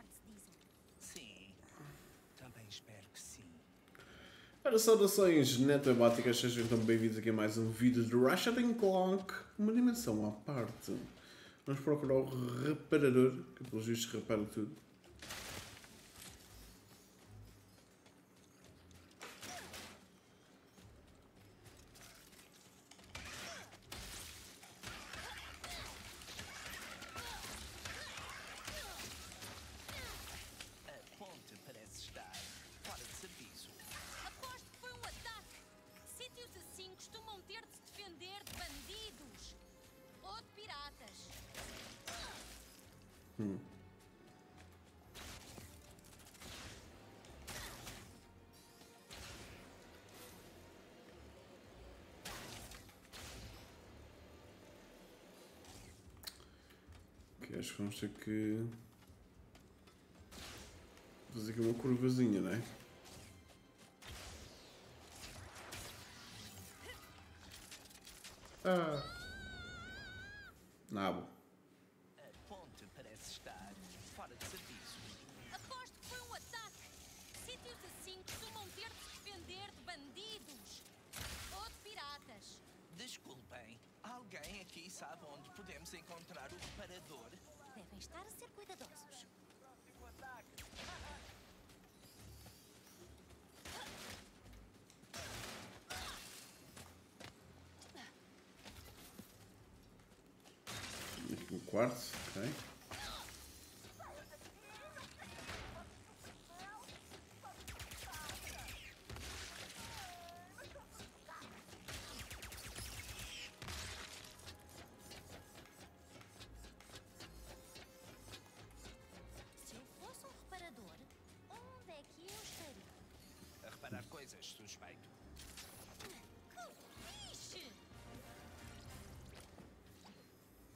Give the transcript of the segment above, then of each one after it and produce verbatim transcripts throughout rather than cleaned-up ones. reportes dizem. Sim, também espero que sim. Ora, saudações netoebáticas, sejam então bem-vindos aqui a mais um vídeo de Ratchet and Clank, uma dimensão à parte. Vamos procurar o reparador, que pelos vistos repara tudo. Acho que vamos ter que fazer aqui uma curvazinha, não é? Ah! Nabo. A ponte parece estar fora de serviço. Aposto que foi um ataque. Sítios assim costumam ter de defender de bandidos ou de piratas. Desculpem, alguém aqui sabe onde podemos encontrar o reparador? Devem estar a ser cuidadosos. Aqui um quarto, ok.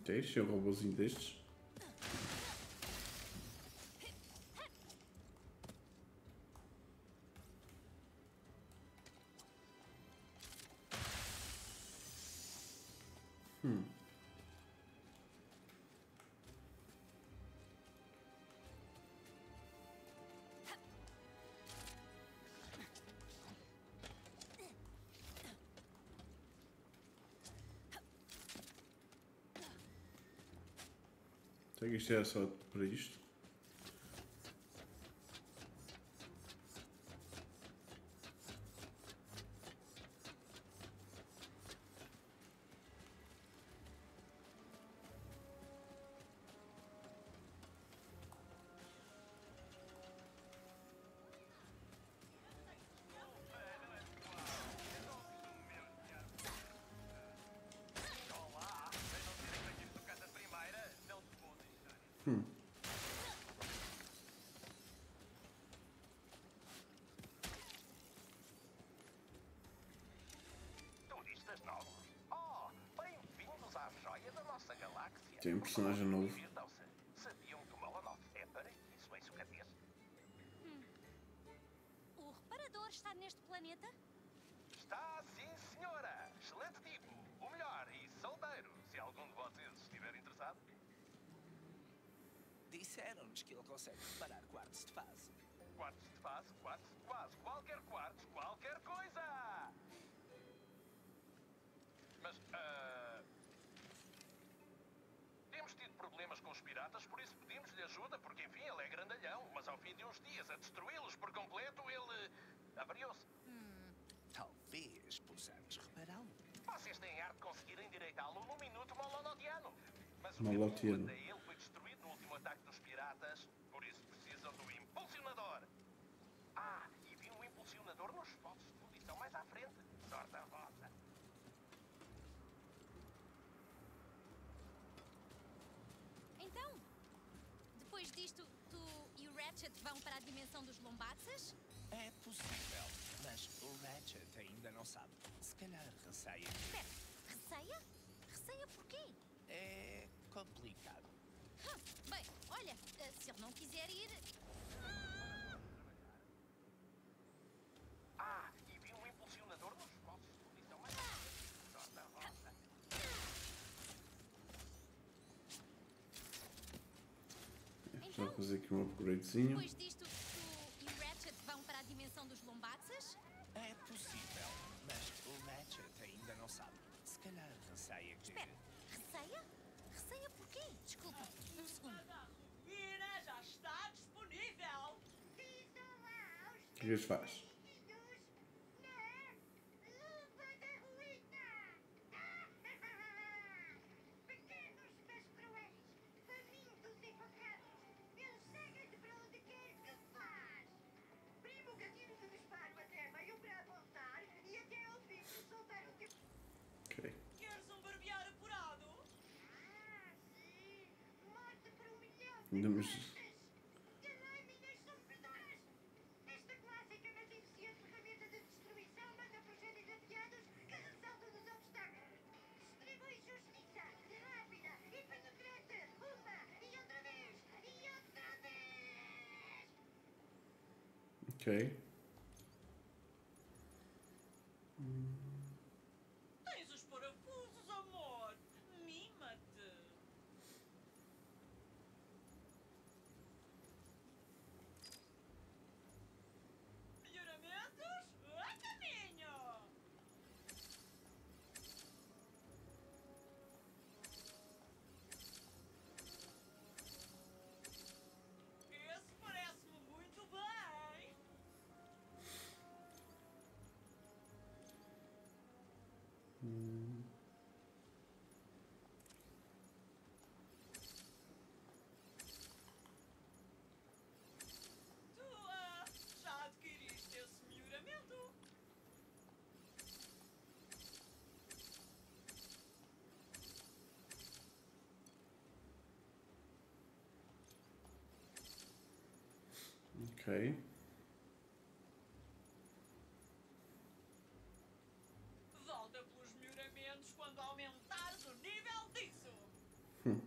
Deixa um robôzinho destes. Hum. Será que isto era só para isto? Hmm. Turistas novos. Oh, bem-vindos à joia da nossa galáxia. Tem um personagem novo. Sabiam que o Malanov é para isso em sucateiro? O reparador está neste planeta? Está sim, senhora. Excelente tipo. O melhor e solteiro, se algum de vocês estiver interessado. Disseram-nos que ele consegue reparar quartos de fase. Quartos de fase, quartos de fase, qualquer quarto, qualquer coisa! Mas, uh... temos tido problemas com os piratas, por isso pedimos-lhe ajuda, porque enfim, ele é grandalhão. Mas ao fim de uns dias, a destruí-los por completo, ele... avariou-se. Hum. Talvez possamos repará-lo. Vocês têm arte de conseguir endireitá-lo num minuto malonodiano. Mas o Malonodiano dele foi destruído no último ataque dos piratas, por isso precisam do impulsionador. Ah, e vi um impulsionador nos postos de munição mais à frente. Sorte a vossa. Então, depois disto, tu e o Ratchet vão para a dimensão dos Lombaxes? É possível, mas o Ratchet ainda não sabe. Se calhar receia. Espera, receia? Receia porquê? É complicado. Hum, bem, olha, se ele não quiser ir... Ah, e vi um impulsionador nos postos de munição mais à rosa. Já fazer aqui um upgradezinho. Depois disto, tu e o Ratchet vão para a dimensão dos Lombaxes? É possível, mas o Ratchet ainda não sabe. Se calhar receia que... Espera, receia? Receia por quê? Desculpa, um segundo. Mira, já está disponível. O que lhes faz? Ok. Tens os parafusos, amor. Mima-te. Melhoramentos a caminho. Esse parece-me muito bem. Hum. Tu ah, já adquiriste esse melhoramento? Ok. Quando aumentares o nível disso. Hum.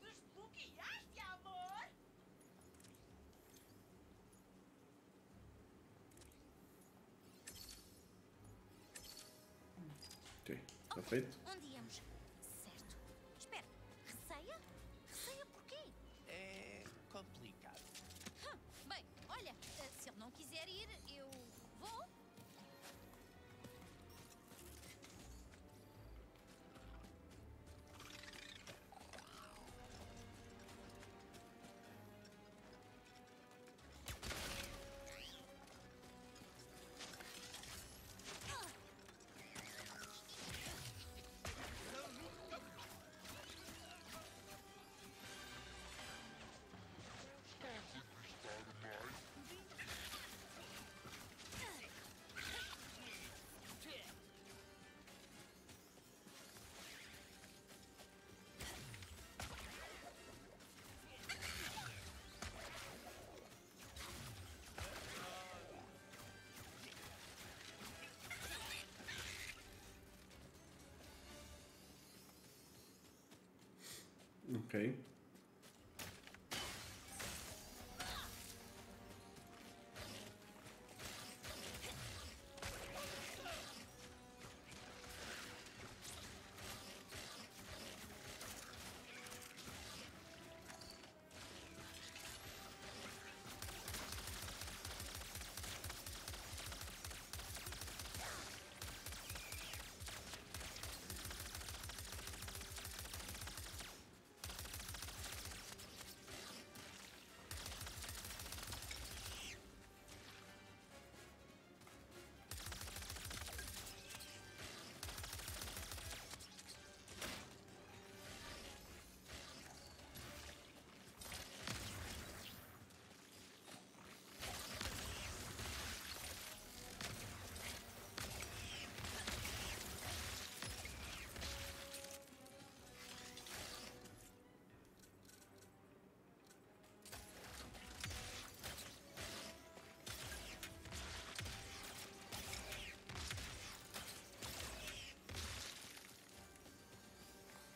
Desbloqueaste, amor? Ok, está feito. Onde íamos? Certo. Espera, receia? Receia porquê? É complicado. Hum. Bem, olha, se ele não quiser ir, eu vou. Ok.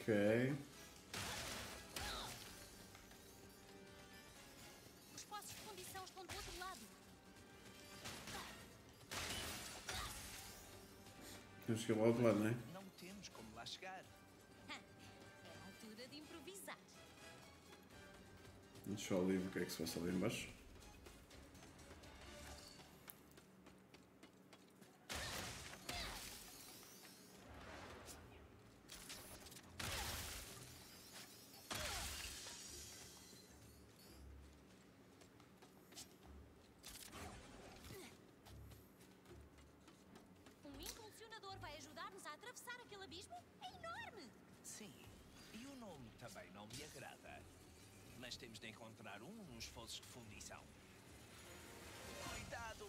Okay. Os postos de fundição estão do outro lado. Temos que ir lá do lado, não é? Não temos como lá chegar. É a altura hora de improvisar. Deixa eu ali ver o que é que se passa ali embaixo. Temos de encontrar um nos fossos de fundição. Cuidado!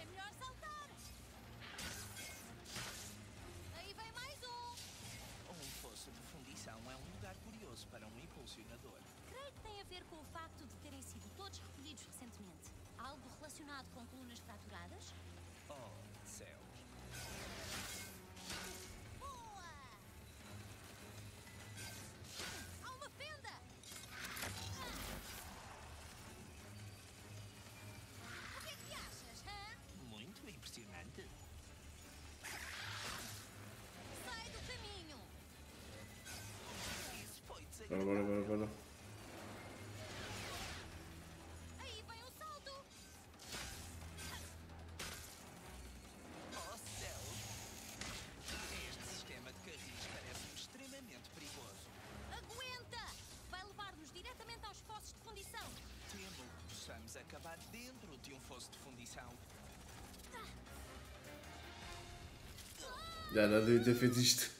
É melhor saltar! Aí vem mais um! Um fosso de fundição é um lugar curioso para um impulsionador. Creio que tem a ver com o facto de terem sido todos recolhidos recentemente. Algo relacionado com colunas fraturadas? Oh, céus! Boa! Há uma fenda! O que é que achas, hã? Muito impressionante. Sai do caminho! Isso foi desagradável. Bora, bora, bora. Acabar dentro de um fosso de fundição. Já não devia ter feito isto.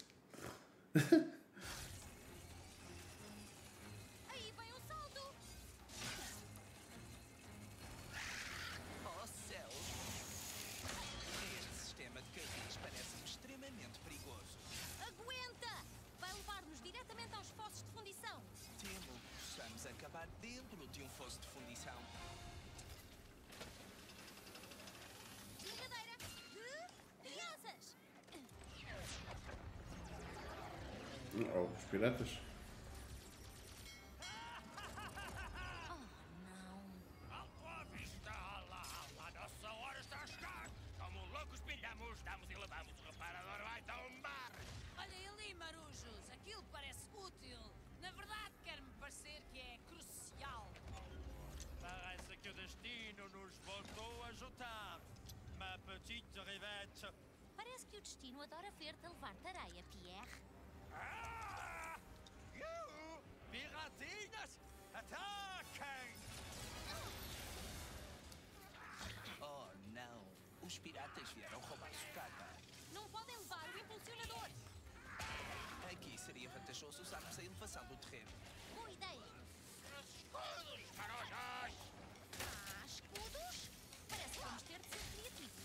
Aí vem o salto. Oh céu! Este sistema de carris parece-me extremamente perigoso. Aguenta! Vai levar-nos diretamente aos fossos de fundição. Temo que possamos acabar dentro de um fosso de fundição. Oh, os piratas. Oh, não. Alto à vista, alá, alá, nossa hora está a chegar. Como loucos pilhamos, damos e levamos, o reparador vai tombar. Olha ali, marujos, aquilo parece útil. Na verdade, quer-me parecer que é crucial. Parece que o destino nos voltou a juntar. Ma petite Rivet. Parece que o destino adora ver-te levar tareia, Pierre. Ah! Eu! Piratinhas! Ataquem! Oh, não! Os piratas vieram roubar a carga. Não podem levar o impulsionador! Aqui seria vantajoso usarmos a elevação do terreno. Boa ideia! Escudos para nós! Ah, escudos? Parece que vamos ter de ser criativos.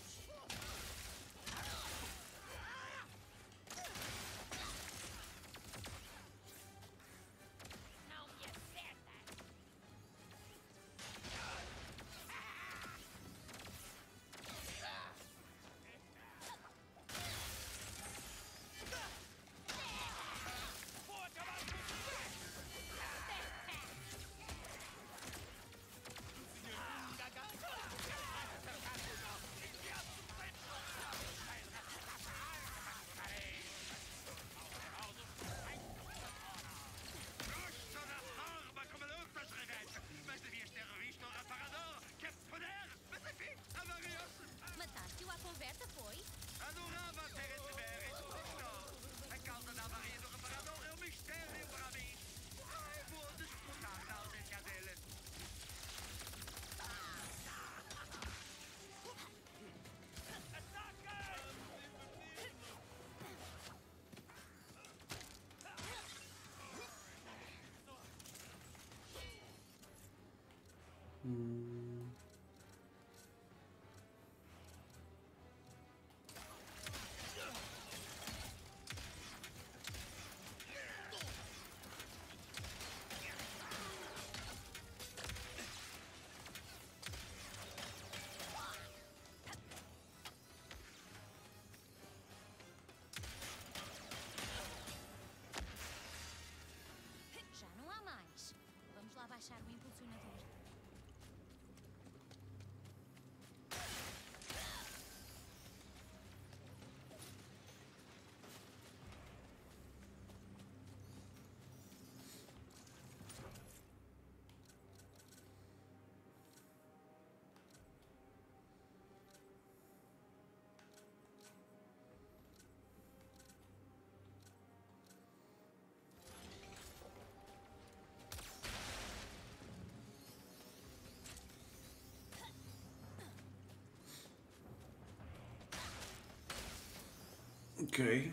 Ok.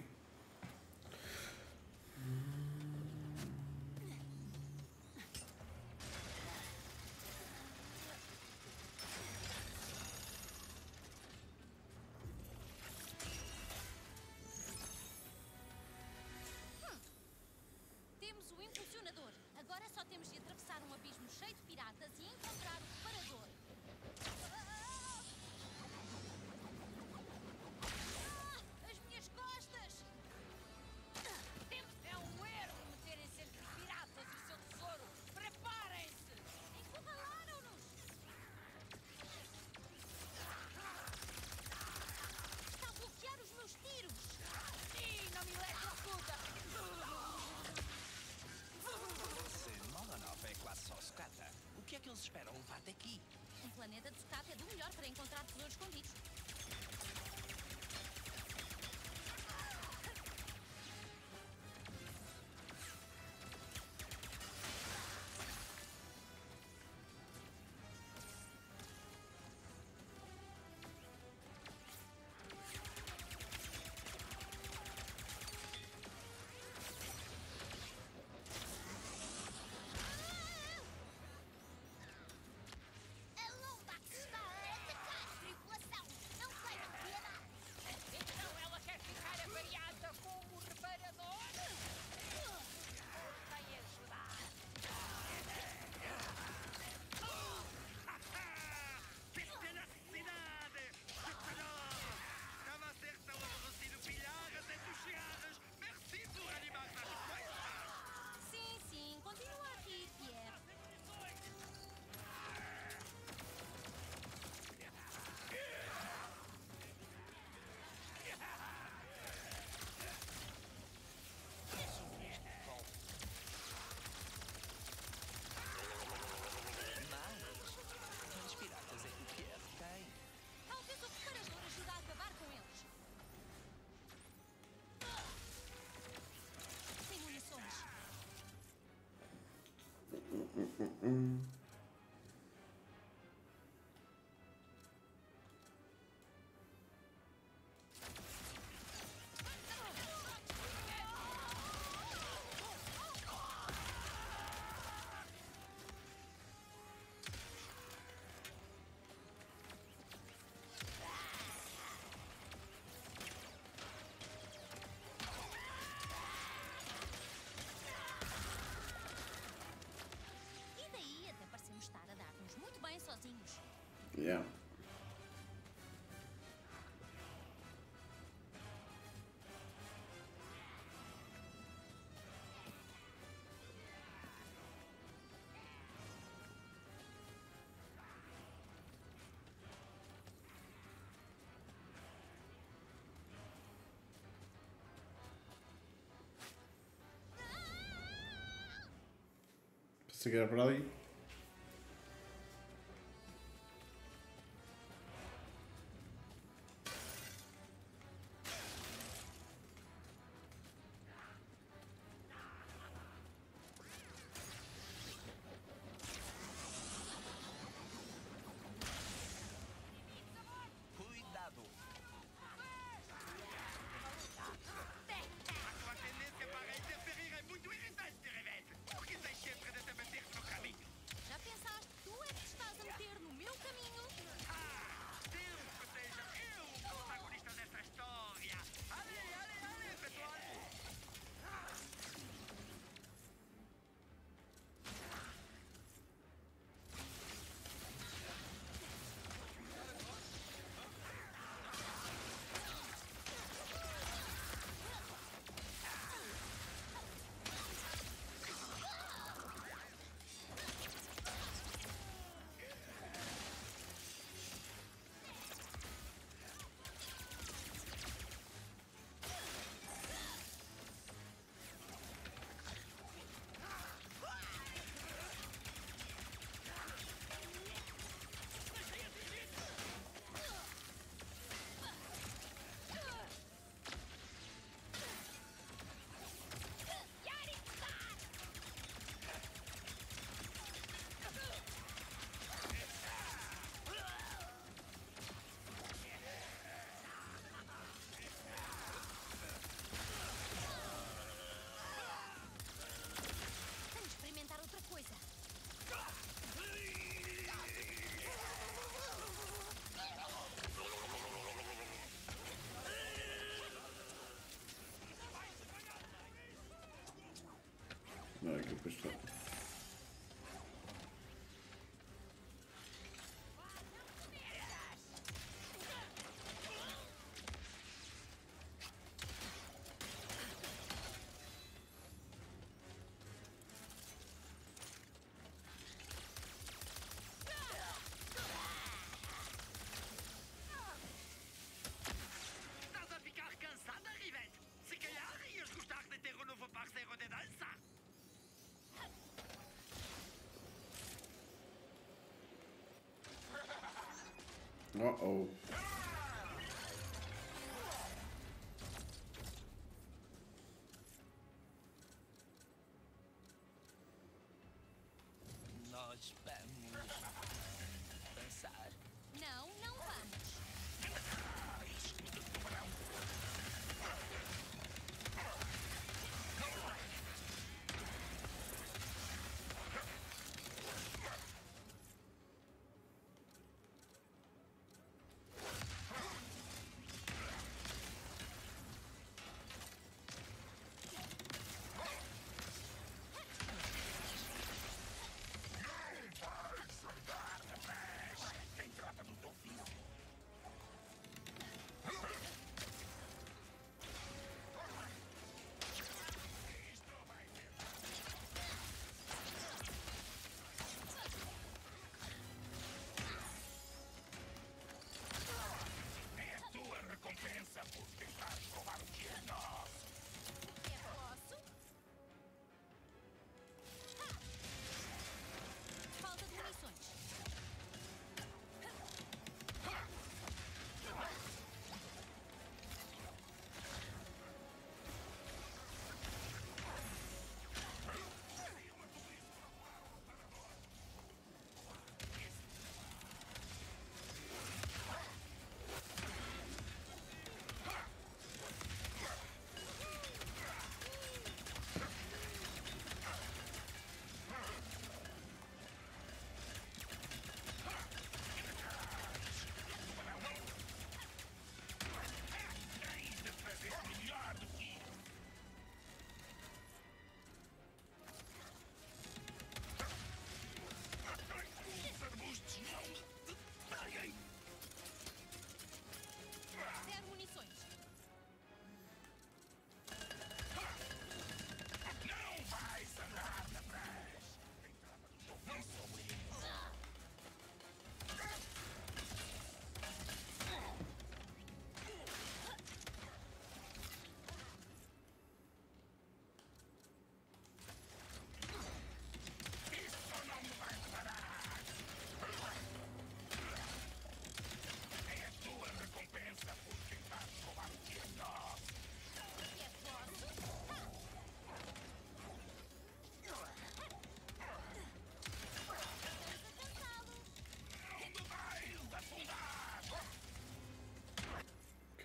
Espera levar daqui. Um planeta de escape é do melhor para encontrar tesouros escondidos. Yeah. Pensei que era por ali. A tua tendência para interferir é muito irritante, Rivet! Por que tens sempre de te meter no caminho? Uh-oh. Nós vamos dançar. Não, não vamos.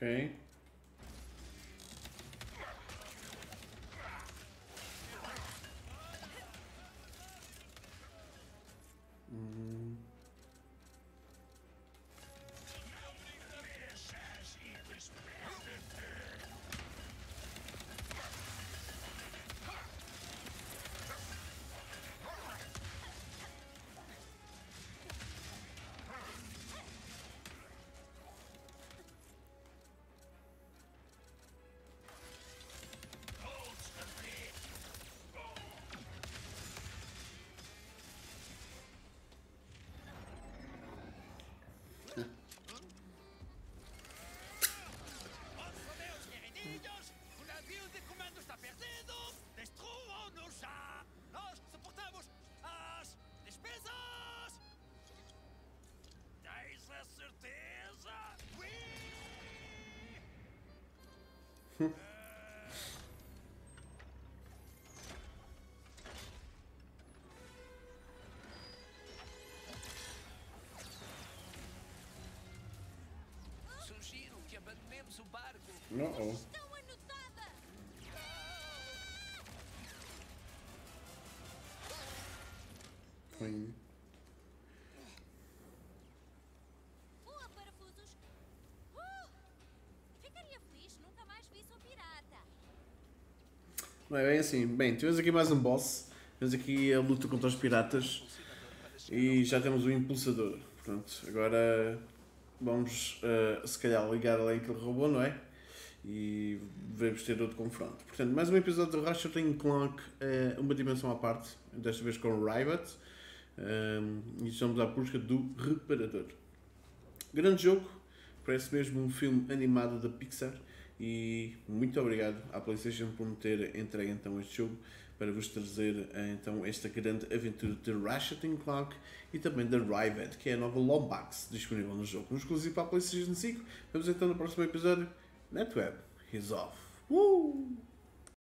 Okay. Mm-hmm. Sugiro que abandonemos o barco. Uh-oh. Estão anotada. Oi. Boa, parafusos. Uh! Ficaria feliz se nunca mais visse um pirata. Não é bem assim. Bem, tivemos aqui mais um boss. Temos aqui a luta contra os piratas e já temos o impulsador. Portanto, agora vamos uh, se calhar ligar lá aquele robô, não é? E devemos ter outro confronto. Portanto, mais um episódio do Racha. Eu tenho Clank, uh, Uma Dimensão à Parte, desta vez com Rivet. Um, e estamos à busca do reparador. Grande jogo, parece mesmo um filme animado da Pixar. E muito obrigado à Playstation por me ter entregue então este jogo para vos trazer então esta grande aventura de Ratchet and Clank e também da Rivet, que é a nova Lombaxes disponível no jogo. Um exclusivo para a Playstation cinco. Vemos então no próximo episódio. NetWeb is off. Uh!